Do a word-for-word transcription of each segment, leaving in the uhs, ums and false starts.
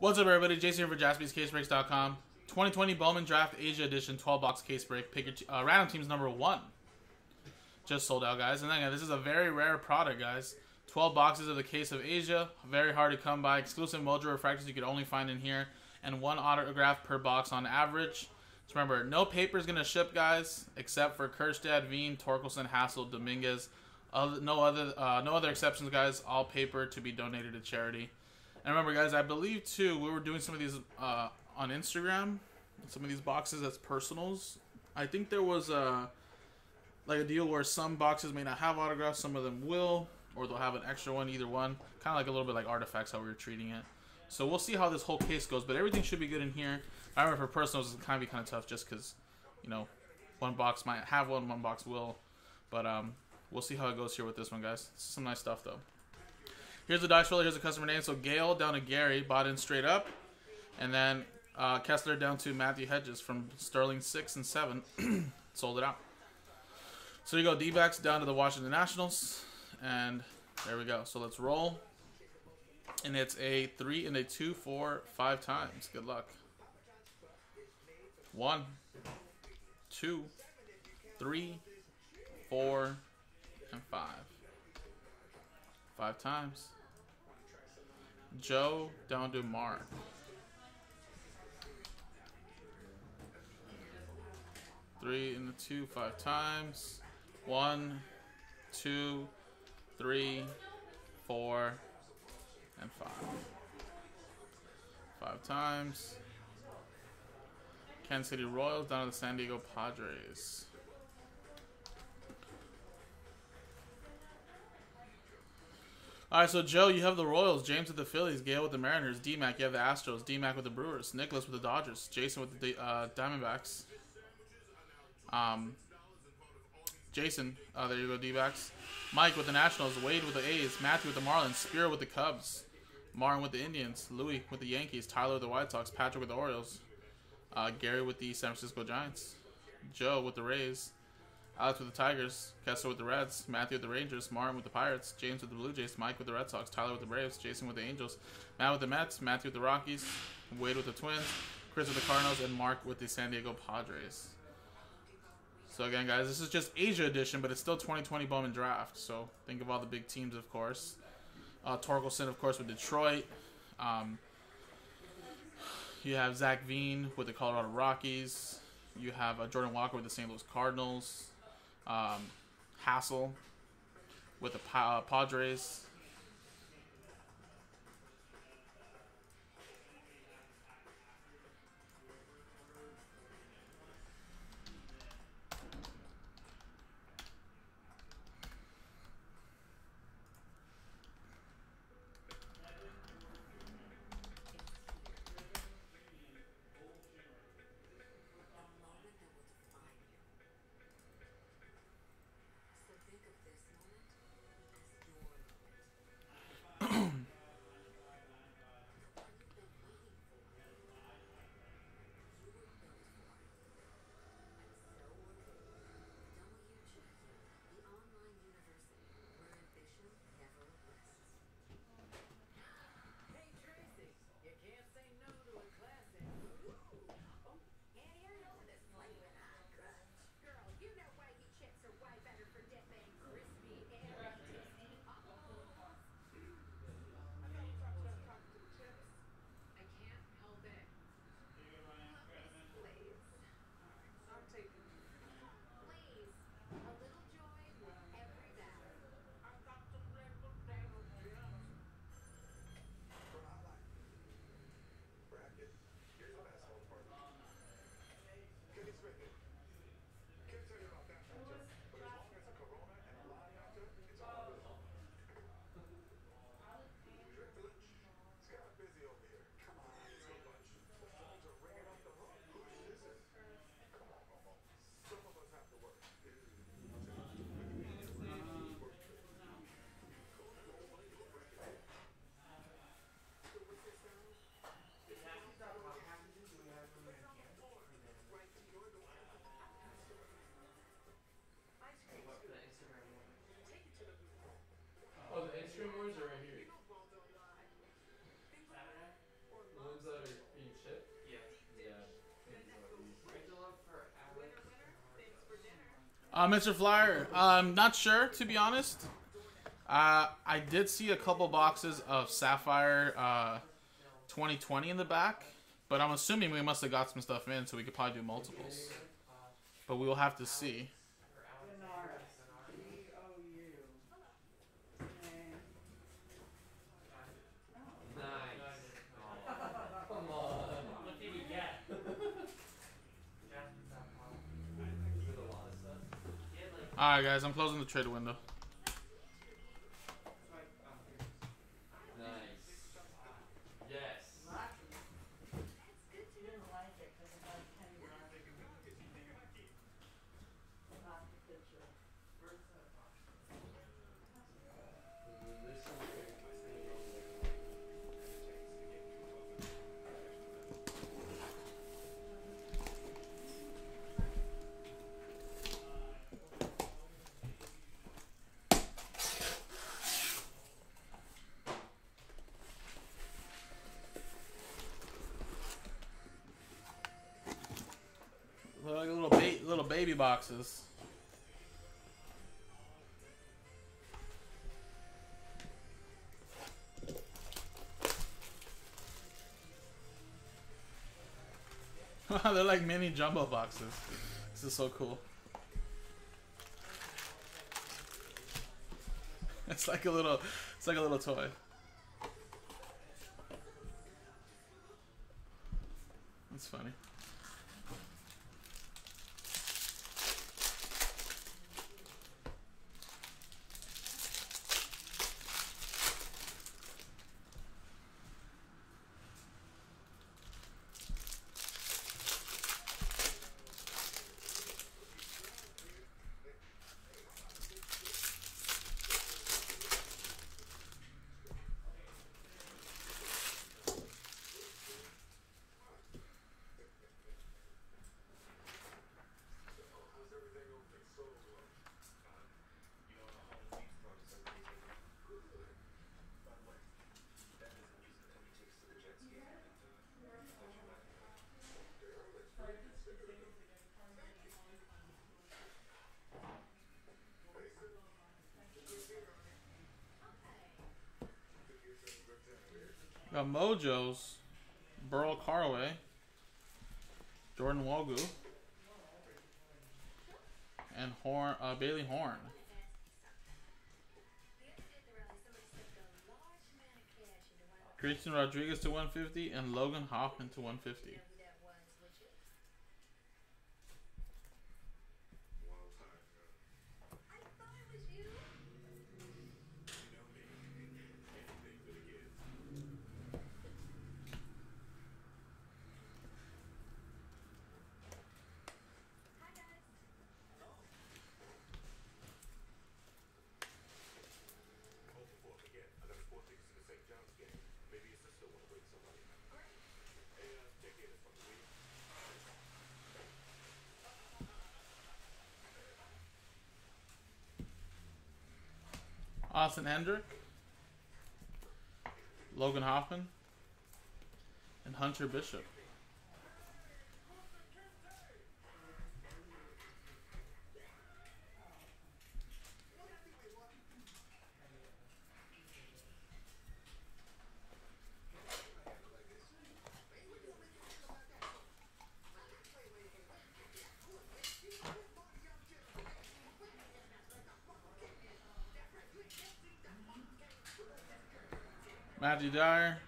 What's up, everybody? Jason here for Jaspys Case Breaks dot com. twenty twenty Bowman Draft Asia Edition twelve box case break. Pick your uh, random teams number one. Just sold out, guys. And again, this is a very rare product, guys. twelve boxes of the case of Asia. Very hard to come by. Exclusive Mojo Refractors you could only find in here. And one autograph per box on average. Just remember, no paper is going to ship, guys, except for Kershaw, Veen, Torkelson, Hassell, Dominguez. Other, no other uh, no other exceptions, guys. All paper to be donated to charity. And remember, guys, I believe, too, we were doing some of these uh, on Instagram. Some of these boxes as personals. I think there was a, like a deal where some boxes may not have autographs. Some of them will. Or they'll have an extra one, either one. Kind of like a little bit like Artifacts, how we were treating it. So we'll see how this whole case goes. But everything should be good in here. I remember for personals, it's kind of be kind of tough just because, you know, one box might have one, one box will. But um, we'll see how it goes here with this one, guys. This is some nice stuff, though. Here's the Dodge filler. Here's the customer name. So Gail down to Gary, bought in straight up. And then uh, Kessler down to Matthew Hedges from Sterling six and seven. Sold it out. So you go D-backs down to the Washington Nationals. And there we go. So let's roll. And it's a three and a two, four, five times. Good luck. One, two, three, four, and five. Five times. Joe down to Mark. Three and the two, five times. One, two, three, four, and five. Five times. Kansas City Royals down to the San Diego Padres. All right, so Joe, you have the Royals, James with the Phillies, Gale with the Mariners, D-Mac, you have the Astros, D-Mac with the Brewers, Nicholas with the Dodgers, Jason with the uh, Diamondbacks. Um, Jason, uh, there you go, D-Backs. Mike with the Nationals, Wade with the A's, Matthew with the Marlins, Spear with the Cubs, Martin with the Indians, Louis with the Yankees, Tyler with the White Sox, Patrick with the Orioles, uh, Gary with the San Francisco Giants, Joe with the Rays, Alex with the Tigers, Kessler with the Reds, Matthew with the Rangers, Martin with the Pirates, James with the Blue Jays, Mike with the Red Sox, Tyler with the Braves, Jason with the Angels, Matt with the Mets, Matthew with the Rockies, Wade with the Twins, Chris with the Cardinals, and Mark with the San Diego Padres. So again, guys, this is just Asia edition, but it's still twenty twenty Bowman Draft. So think of all the big teams, of course. Uh, Torkelson, of course, with Detroit. Um, you have Zach Veen with the Colorado Rockies. You have uh, Jordan Walker with the Saint Louis Cardinals. Um, Hassell with the pa uh, Padres. Or right here. Saturday? Uh, Mister Flyer, I'm not sure, to be honest. Uh, I did see a couple boxes of Sapphire uh, twenty twenty in the back, but I'm assuming we must have got some stuff in, so we could probably do multiples. But we will have to see. Alright guys, I'm closing the trade window. Nice. Yes. Like little ba little baby boxes. They're like mini jumbo boxes. This is so cool. It's like a little, it's like a little toy. That's funny. Got Mojo's, Burl Carraway, Jordan Walker, and Horn, uh, Bailey Horn. Christian Rodriguez to one fifty and Logan Hoffman to one fifty. Austin Hendrick, Logan Hoffman, and Hunter Bishop. Matthew Dyer,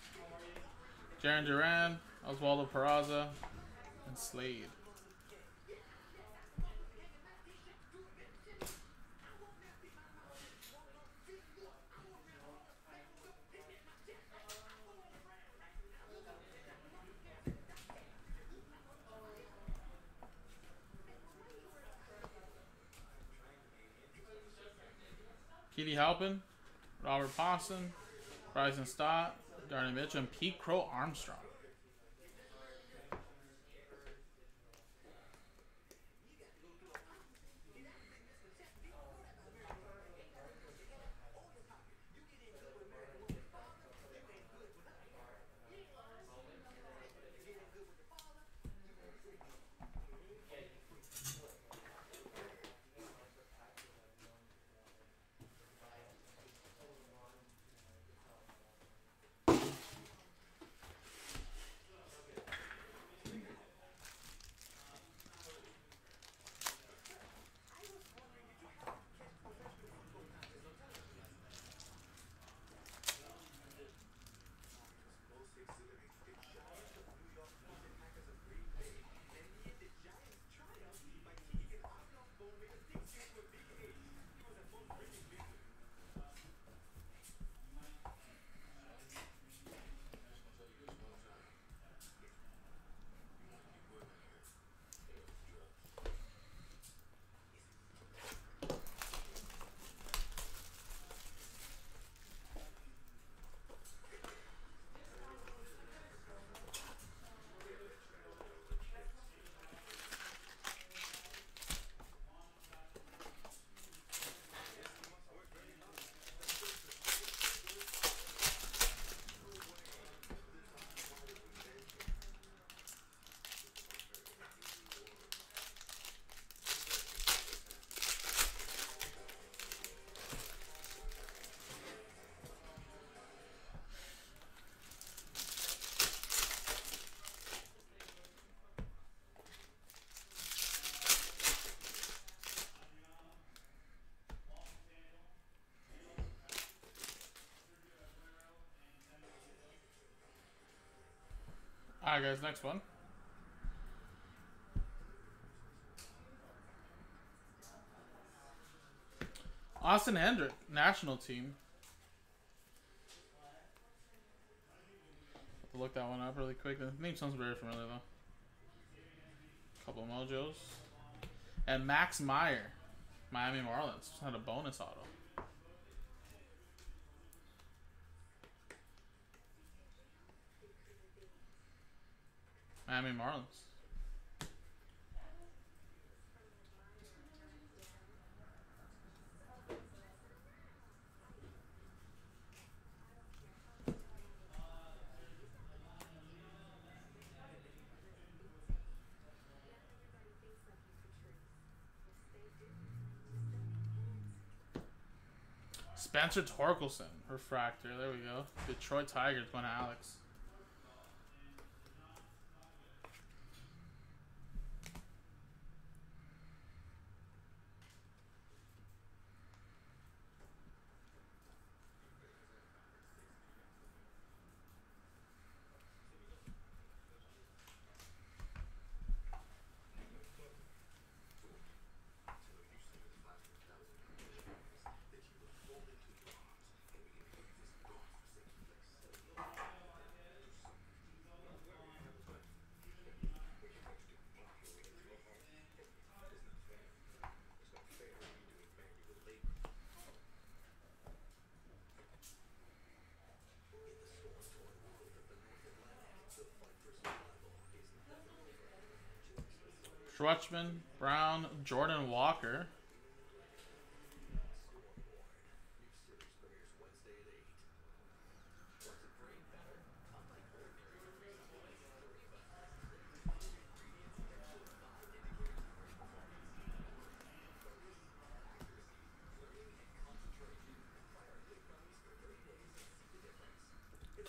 Jarren Duran, Oswaldo Peraza, and Slade. Keedy Halpin, Robert Poston, Bryson Stott, Darnell Mitchell, and Pete Crow Armstrong. Alright guys, next one. Austin Hendrick, national team. Have to look that one up really quick. The name sounds very familiar though. Couple of mojos. And Max Meyer, Miami Marlins. Just had a bonus auto. Miami Marlins. Spencer Torkelson, refractor. There we go. Detroit Tigers, going to Alex. Rutschman, Brown, Jordan Walker.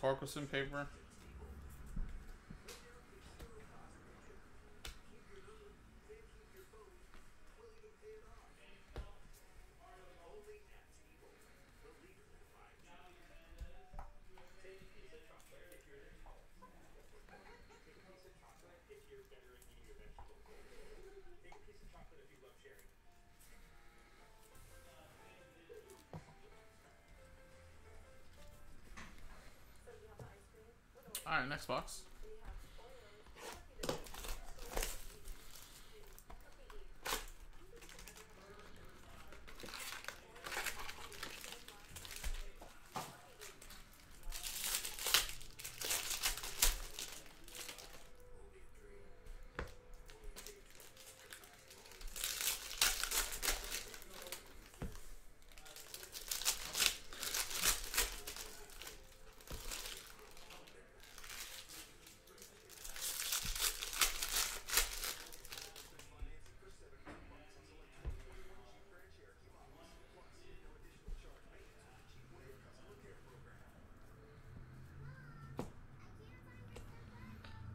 Torkelson paper. All right, next box.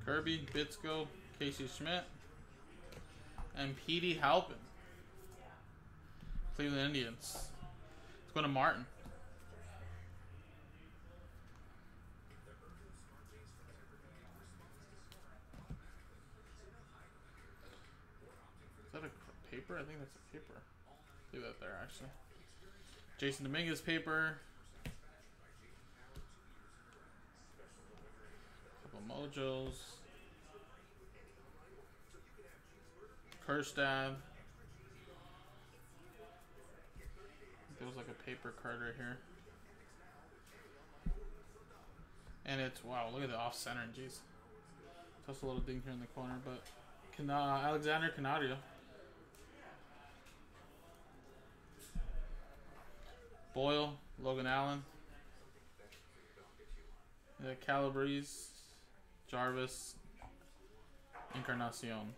Kirby, Bitsko, Casey Schmidt, and Petey Halpin. Cleveland Indians. Let's go to Martin. Is that a paper? I think that's a paper. Leave that there, actually. Jason Dominguez paper. Mojos, Kershaw. There was like a paper card right here, and it's wow. Look at the off center, jeez. Just a little ding here in the corner, but can, uh, Alexander Canario, Boyle, Logan Allen, yeah, Calabrese. Jarvis, Encarnacion.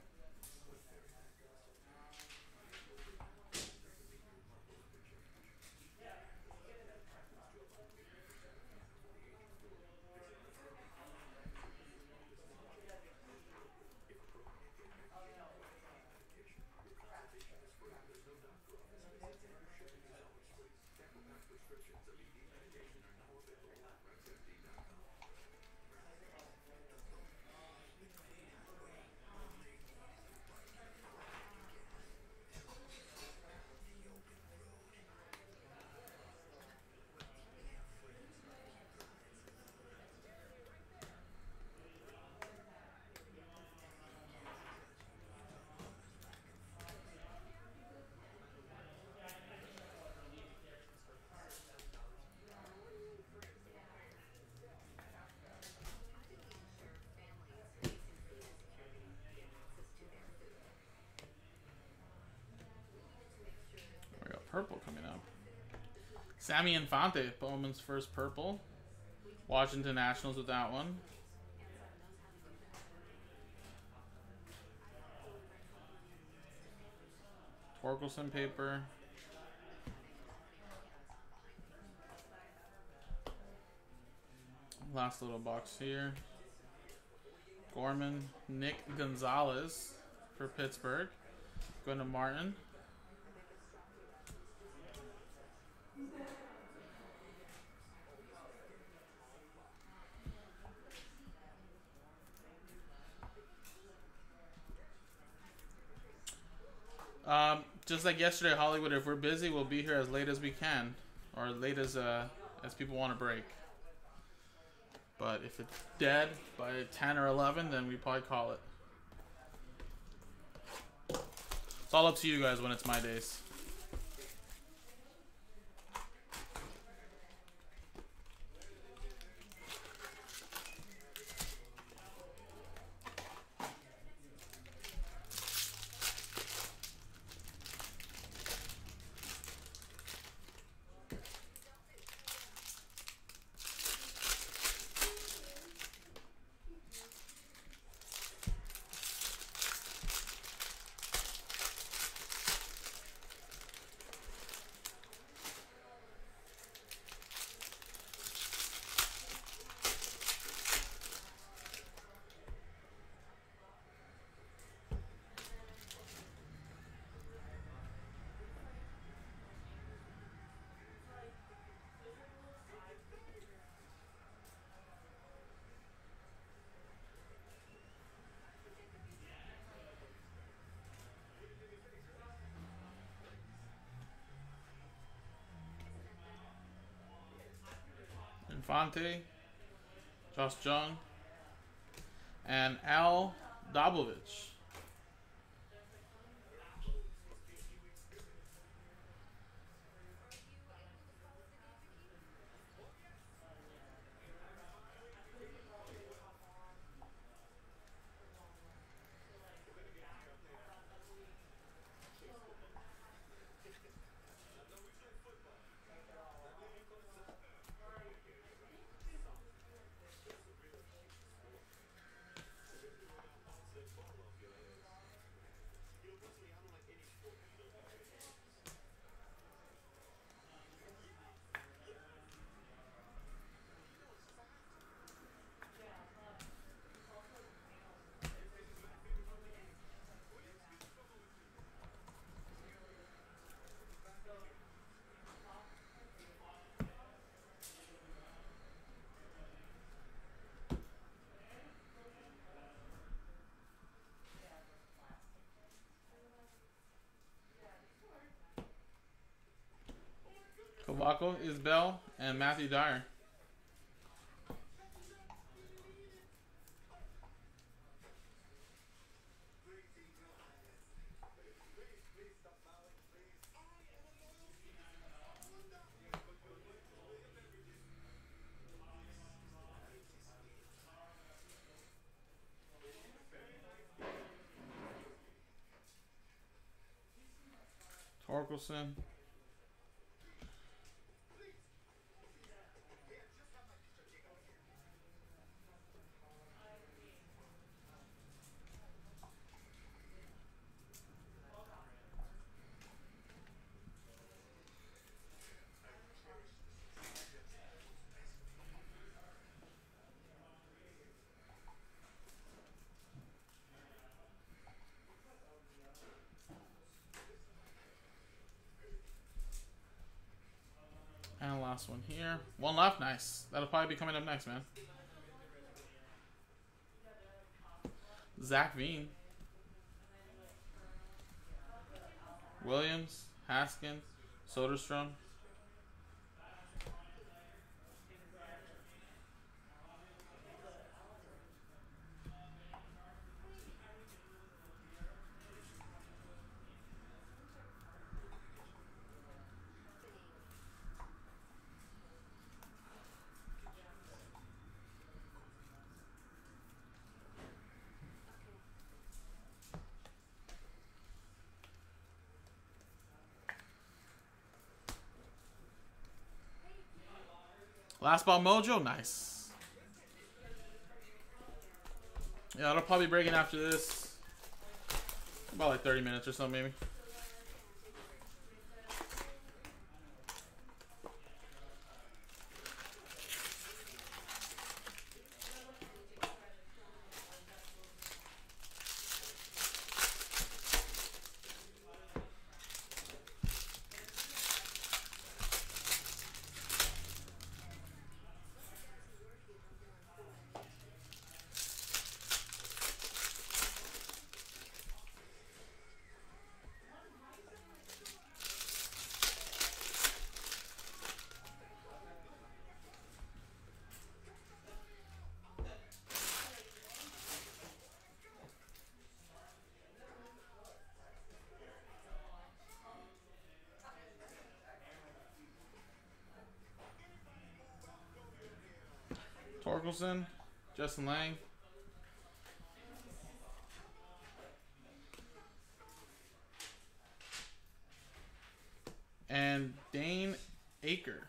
Sammy Infante, Bowman's first purple. Washington Nationals with that one. Torkelson paper. Last little box here. Gorman, Nick Gonzalez for Pittsburgh. Going to Martin. Um, just like yesterday, Hollywood, if we're busy, we'll be here as late as we can. Or late as, uh, as people want to break. But if it's dead by ten or eleven, then we probably call it. It's all up to you guys when it's my days. Fonte, Josh Jung, and Al Doblovich. Waco, Isbell, and Matthew Dyer. Torkelson. Last one here. One left. Nice. That'll probably be coming up next, man. Zach Veen. Williams. Haskins. Soderstrom. Last ball mojo, nice. Yeah, it'll probably break in after this. About like thirty minutes or something, maybe. Torkelson, Justin Lang. And Dane Aker.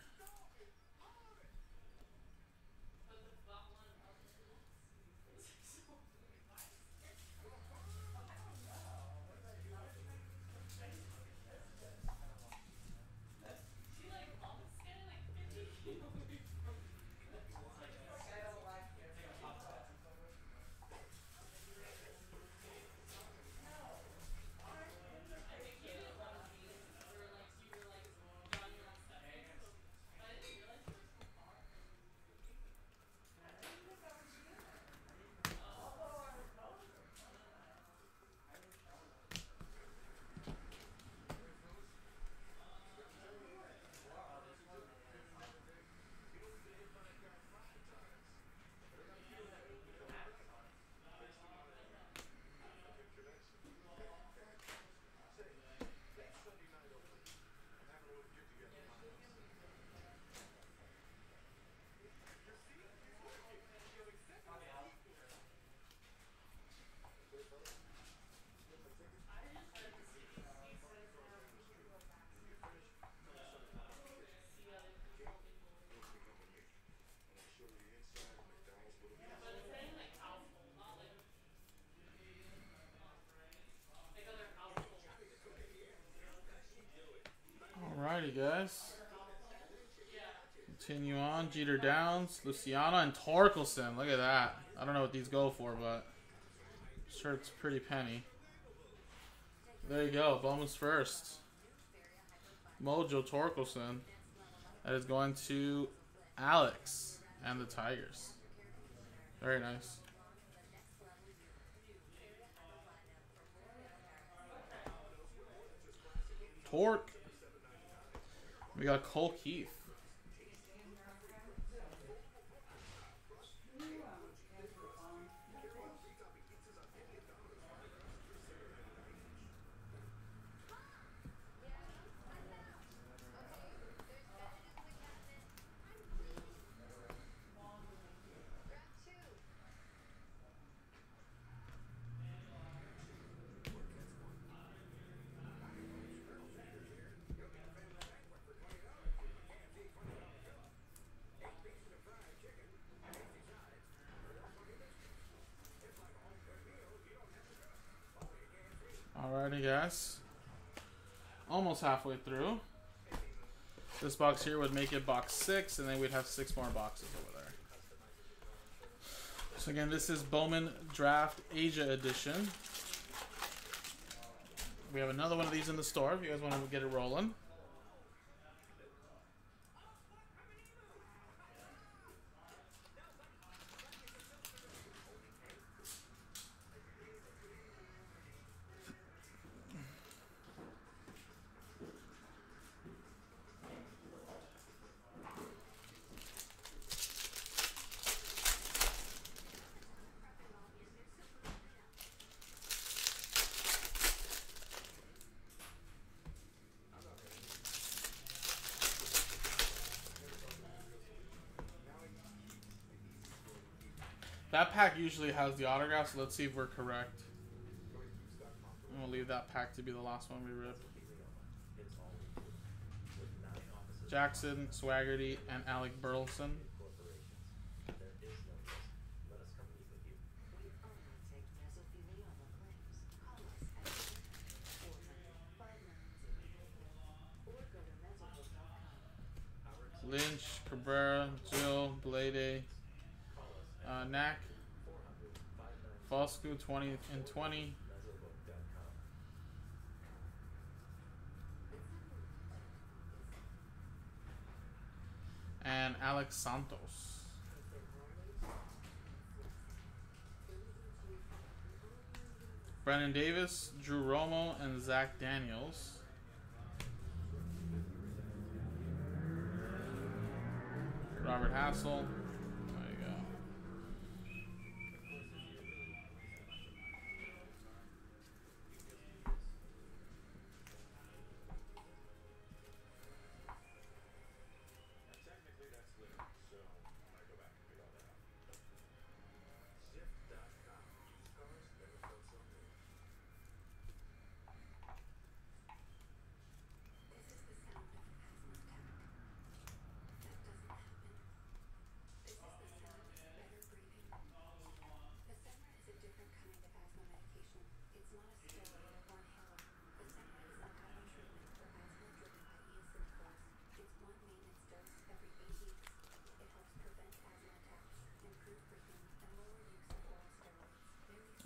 Alrighty, guys. Continue on. Jeter Downs, Luciano, and Torkelson. Look at that. I don't know what these go for, but I'm sure it's pretty penny. There you go. Bowman's first. Mojo Torkelson. That is going to Alex and the Tigers. Very nice. Torque. We got Cole Keith. Alrighty, guys. Almost halfway through. This box here would make it box six, and then we'd have six more boxes over there. So again, this is Bowman Draft Asia Edition. We have another one of these in the store if you guys want to get it rolling. That pack usually has the autograph, so let's see if we're correct. I'm going to leave that pack to be the last one we rip. Jackson, Swaggerty, and Alec Burleson. Lynch, Cabrera, Jill, Blade, uh, Knack, Foscu, twenty and twenty. And Alex Santos. Brennan Davis, Drew Romo, and Zach Daniels. Robert Hassell. There you go.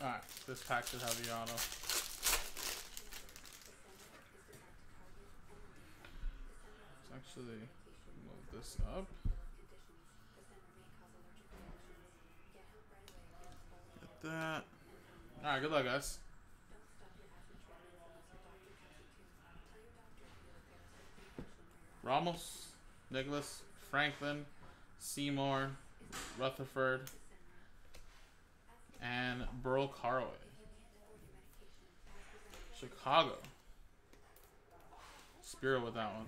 Alright, this pack should have the auto. Let's actually move this up. Get that. Alright, good luck, guys. Ramos, Nicholas, Franklin, Seymour, Rutherford, and Burl Carraway. Chicago. Spiro with that one.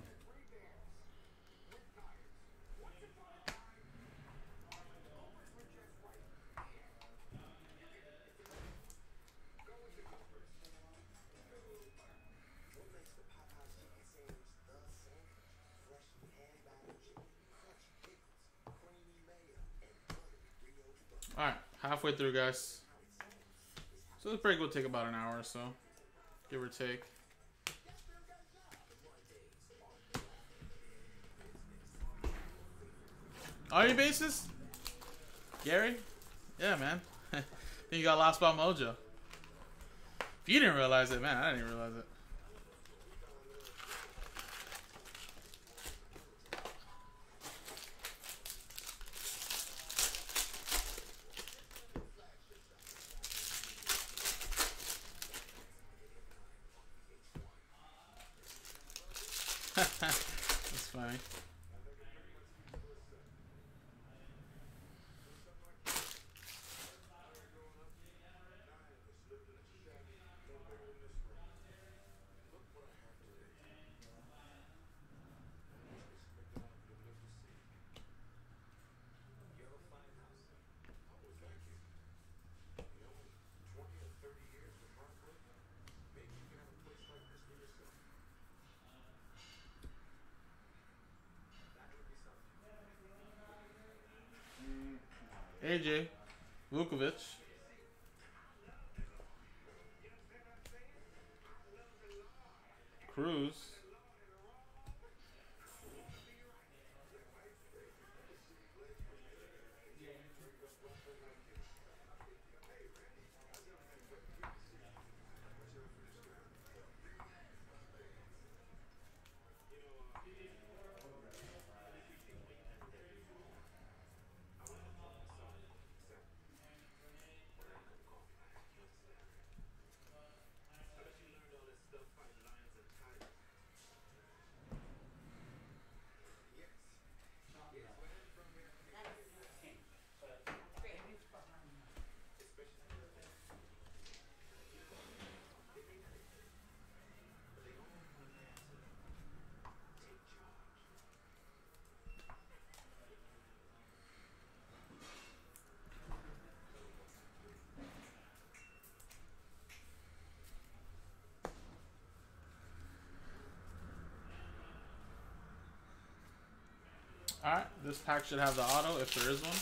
Alright. Halfway through, guys. So this break will take about an hour or so, give or take. Are you bases? Gary? Yeah, man. Then you got Last Spot Mojo. If you didn't realize it, man, I didn't even realize it. That's funny. A J, Vukovic, Cruz, All right, this pack should have the auto if there is one.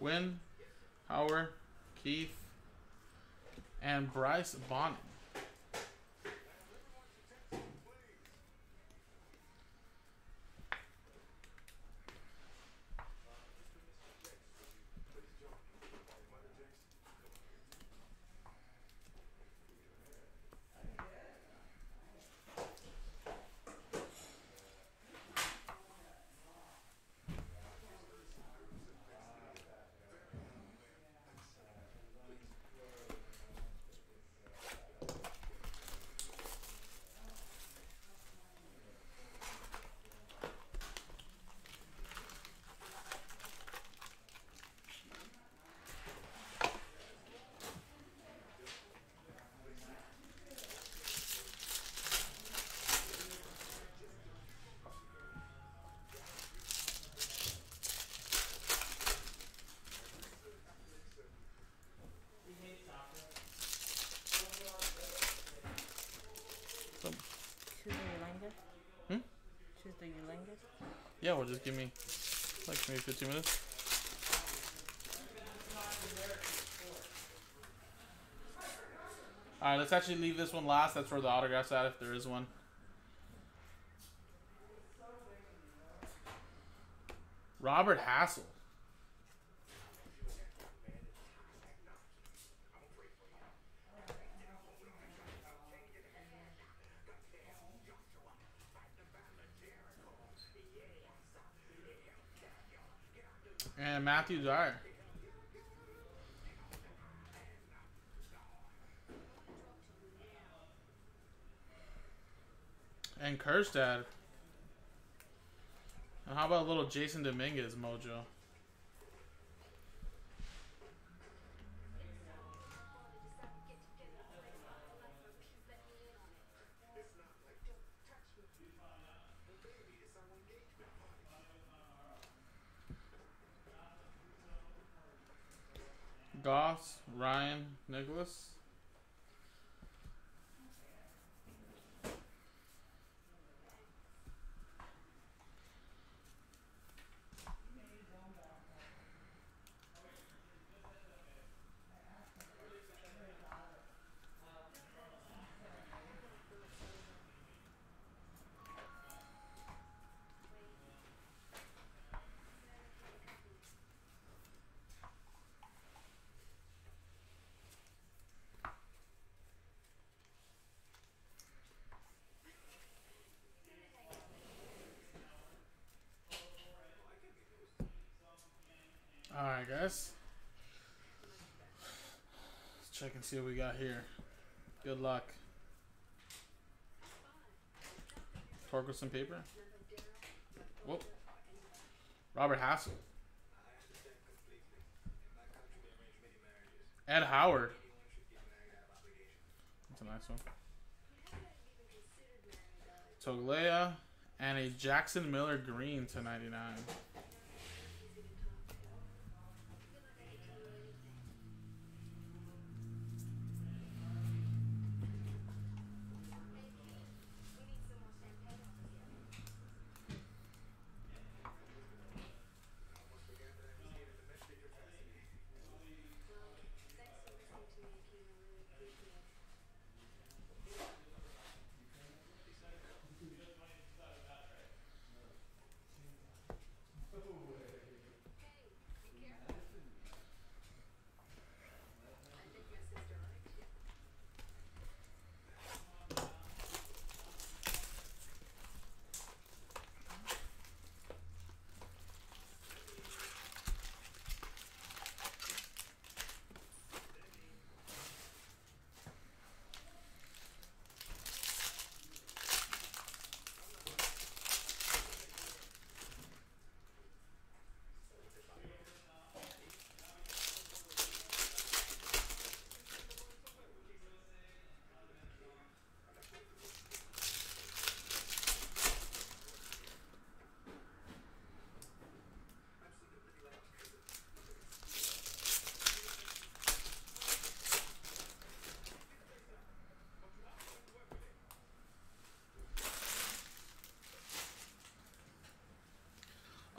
Wynn, Howard, Keith, and Bryce Bonnet. Yeah, well, just give me like maybe fifteen minutes. All right, let's actually leave this one last. That's where the autograph's at, if there is one. Robert Hassell. And Matthew Dyer. And Kerstad. And how about a little Jason Dominguez mojo? Goss, Ryan, Nicholas. Alright guys, let's check and see what we got here. Good luck. Torkelson paper. Whoop. Robert Hassell. Ed Howard. That's a nice one. Toglea and a Jackson Miller green to ninety-nine.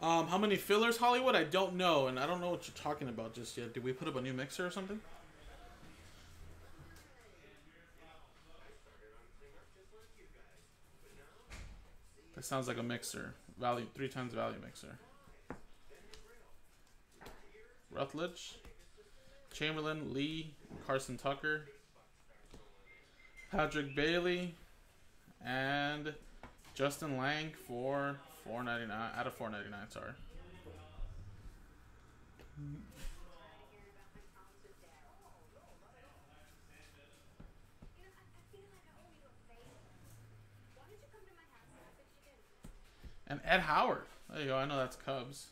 Um, how many fillers, Hollywood? I don't know, and I don't know what you're talking about just yet. Did we put up a new mixer or something? That sounds like a mixer. Value three times value mixer. Rutledge, Chamberlain, Lee, Carson Tucker, Patrick Bailey, and Justin Lang for four ninety-nine out of four ninety-nine. Sorry. And Ed Howard. There you go. I know that's Cubs.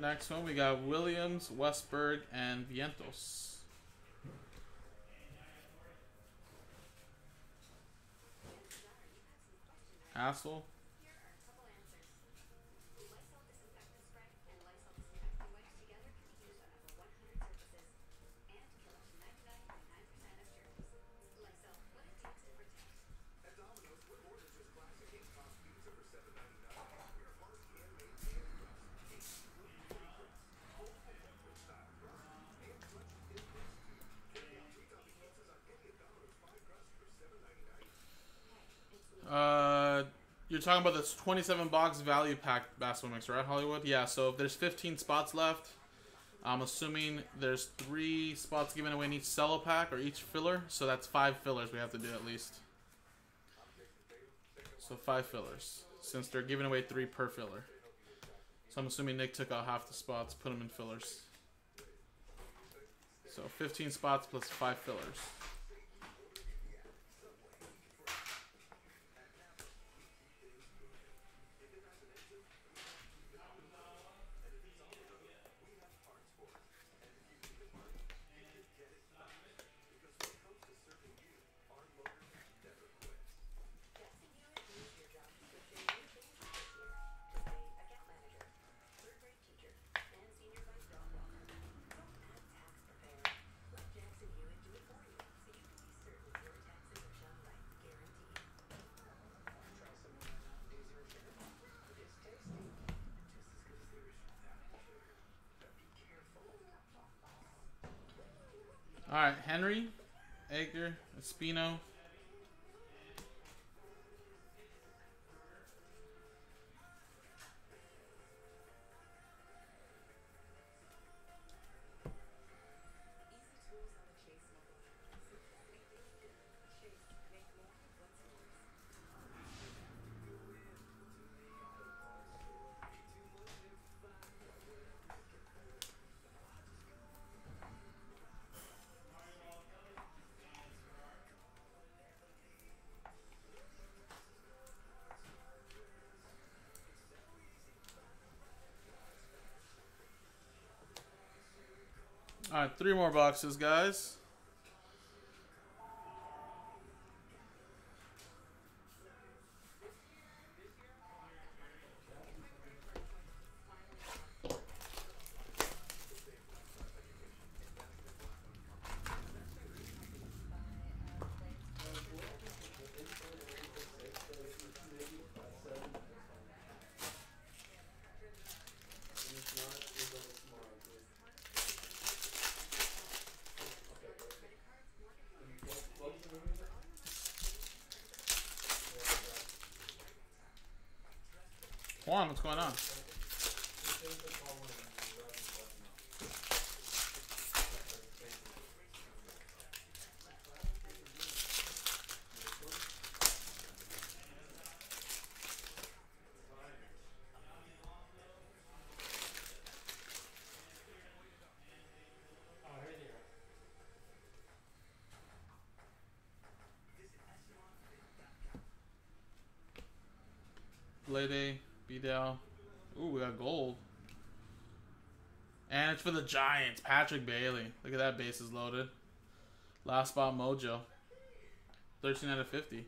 Next one, we got Williams, Westberg, and Vientos. Hassell. You're talking about this twenty-seven box value pack basketball mixer, right, Hollywood? Yeah, so if there's fifteen spots left, I'm assuming there's three spots given away in each cello pack or each filler, so that's five fillers we have to do at least. So five fillers, since they're giving away three per filler. So I'm assuming Nick took out half the spots, put them in fillers. So fifteen spots plus five fillers. All right, Henry, Edgar, Espino, all right, three more boxes, guys. Juan, what's going on? Lede, Beadell. Ooh, we got gold. And it's for the Giants, Patrick Bailey. Look at that, base is loaded. Last spot, Mojo. thirteen out of fifty.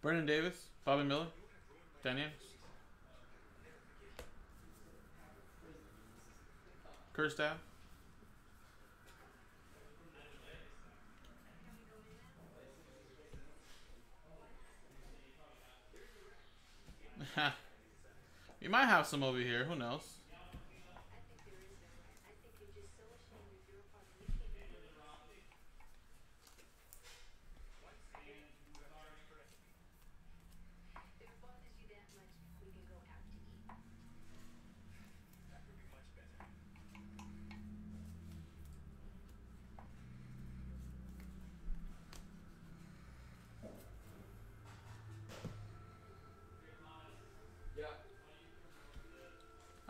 Brendan Davis, Bobby Miller, Dynamics, Kerstad, you might have some over here. Who knows?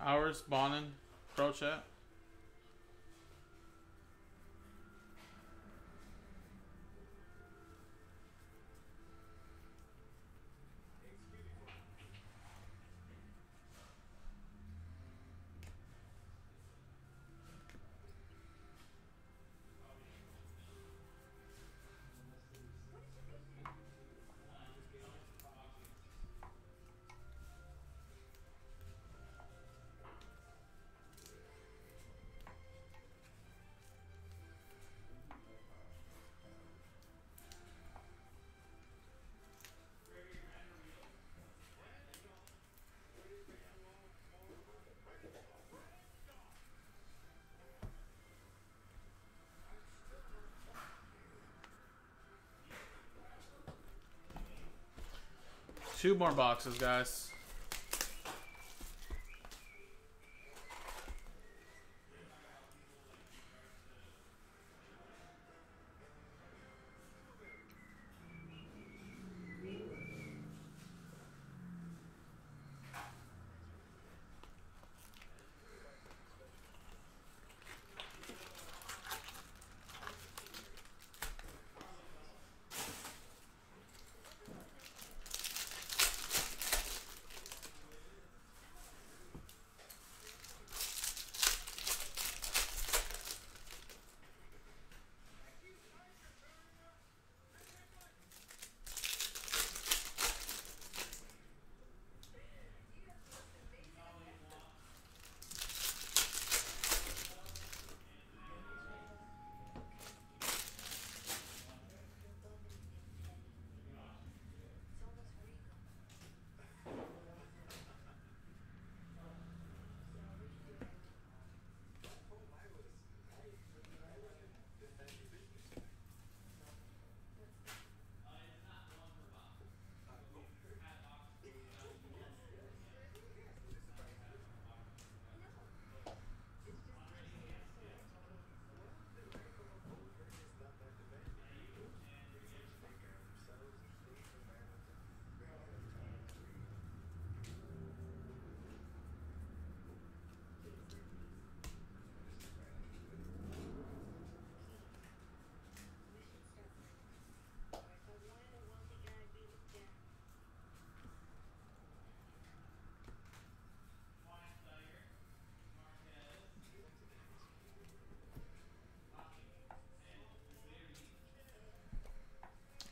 Hours, Bonin, Crochet. Two more boxes, guys.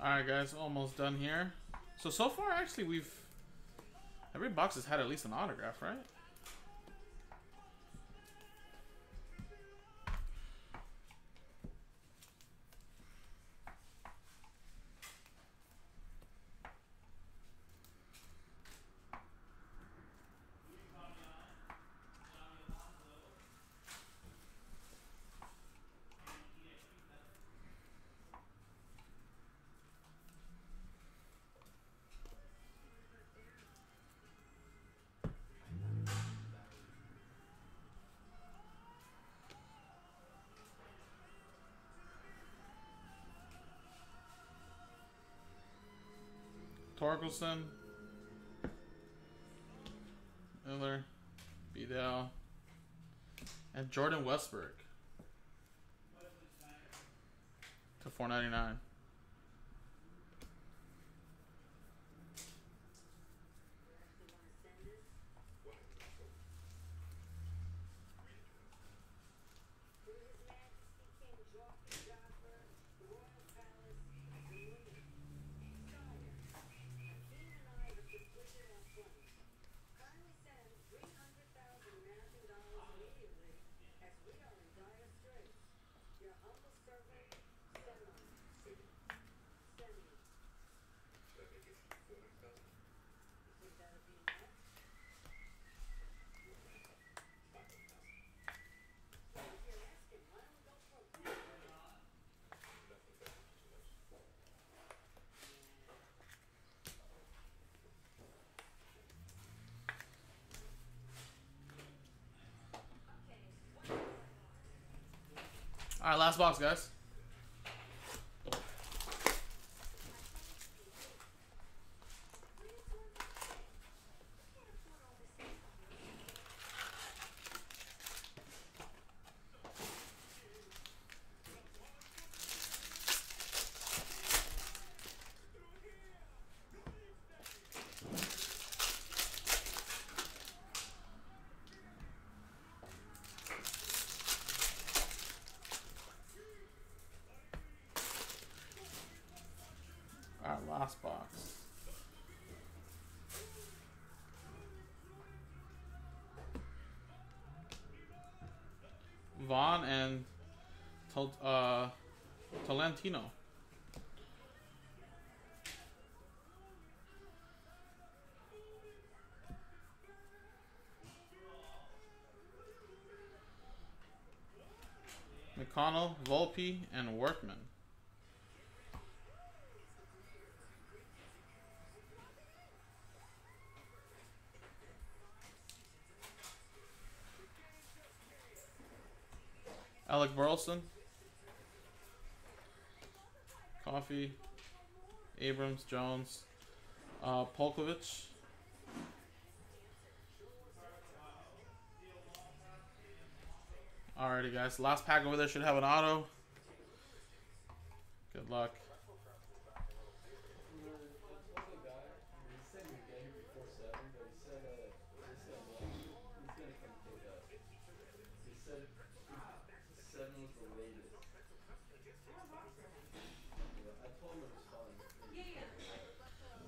Alright guys, almost done here. So, so far actually we've... Every box has had at least an autograph, right? Torkelson, Miller, Bedell, and Jordan Westbrook to four ninety nine. All right, last box, guys. Last box. Vaughn and Tol uh, Tolentino. McConnell, Volpe, and Workman. Alec Burleson, Coffey, Abrams, Jones, uh, Polkovich, alrighty guys, last pack over there should have an auto. Good luck.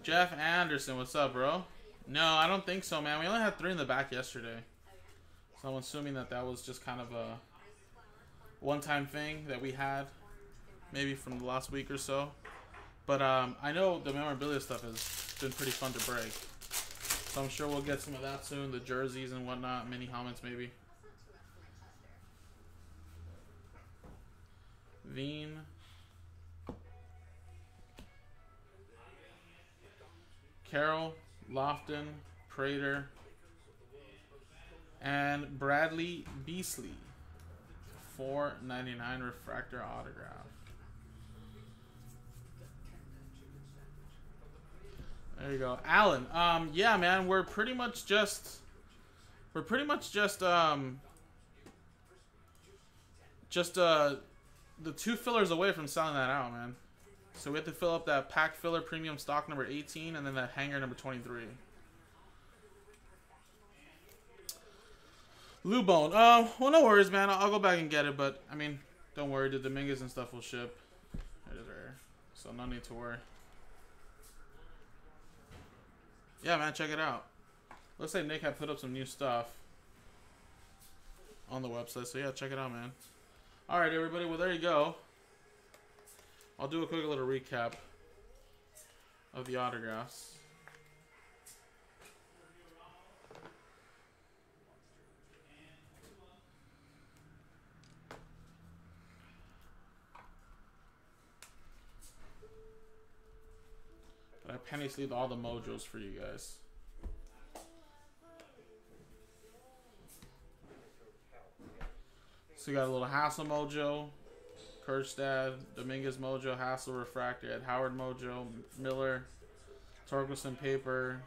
Jeff Anderson, what's up, bro? No, I don't think so, man. We only had three in the back yesterday. So I'm assuming that that was just kind of a one-time thing that we had, maybe from the last week or so. But um, I know the memorabilia stuff has been pretty fun to break. So I'm sure we'll get some of that soon, the jerseys and whatnot, mini helmets maybe. Veen. Carroll, Lofton, Prater, and Bradley Beasley, four ninety-nine refractor autograph. There you go, Alan. Um, yeah, man, we're pretty much just, we're pretty much just, um, just uh, the two fillers away from selling that out, man. So we have to fill up that pack filler premium stock number eighteen and then that hanger number twenty-three. Lou Bone. Uh, well, no worries, man. I'll, I'll go back and get it, but, I mean, don't worry. The Dominguez and stuff will ship. It is rare. so no need to worry. Yeah, man, check it out. Looks like Nick had put up some new stuff on the website, so yeah, check it out, man. All right, everybody, well, there you go. I'll do a quick little recap of the autographs. But I penny sleeved all the mojos for you guys. So we got a little Hassell mojo, Kerstad, Dominguez mojo, Hassell refractor, Howard mojo, Miller, Torkelson paper.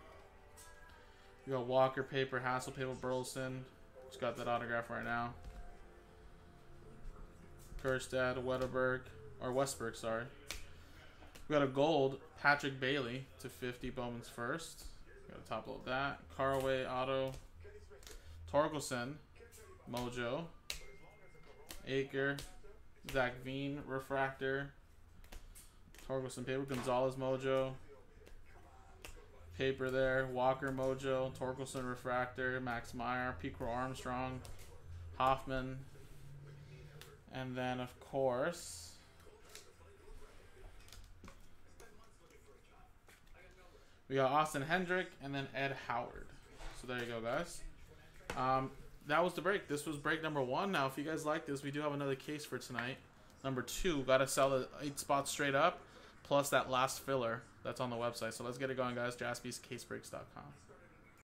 You got Walker paper, Hassell paper, Burleson. Just got that autograph right now. Kerstad, Wetterberg, or Westberg, sorry. We got a gold Patrick Bailey to fifty, Bowman's first. Got to top load that. Carraway auto, Torkelson mojo, Aker, Zach Veen refractor, Torkelson paper, Gonzalez mojo, paper there, Walker mojo, Torkelson refractor, Max Meyer, Pico Armstrong, Hoffman, and then of course we got Austin Hendrick and then Ed Howard. So there you go, guys. Um, that was the break. This was break number one. Now, if you guys like this, we do have another case for tonight. Number two, got to sell the eight spots straight up, plus that last filler that's on the website. So let's get it going, guys. Jaspys Case Breaks dot com.